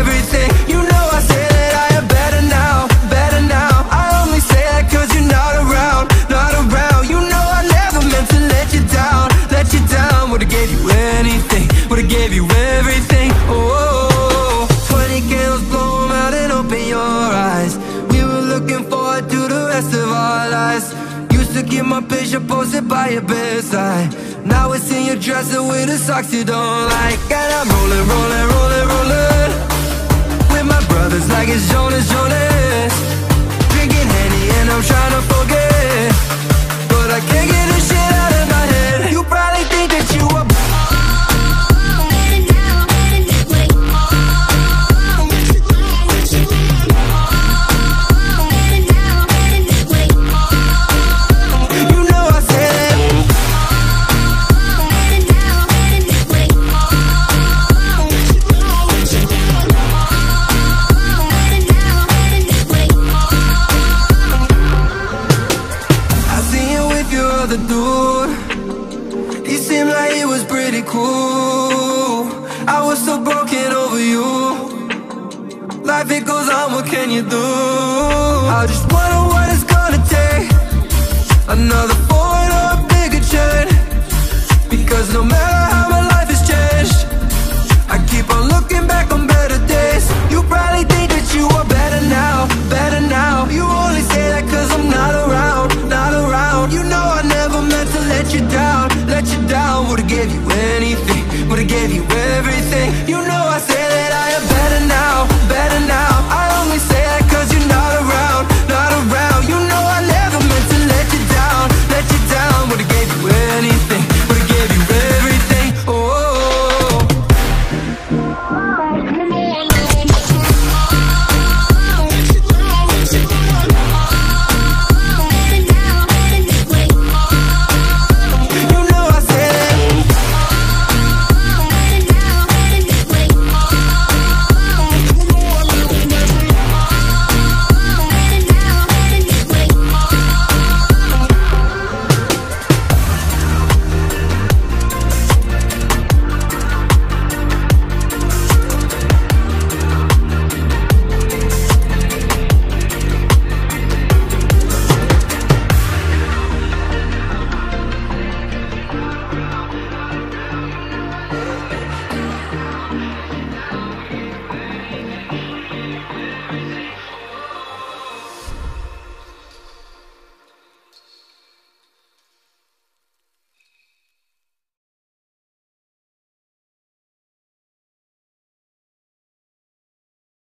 everything. You know I say that I am better now, better now. I only say that cause you're not around, not around. You know I never meant to let you down, let you down. Would've gave you anything, would've gave you everything. Oh, 20 candles, blow 'em out and open your eyes. We were looking forward to the rest of our lives. Used to keep my picture posted by your bedside. Now it's in your dresser with the socks you don't like. And I'm rolling, rolling, rolling, rolling with my brothers like it's Jonas, Jonas. Drinking Henny and I'm trying to forget, but I can't get this shit out of my head. You probably think that you are another 4 or a bigger chain, because no matter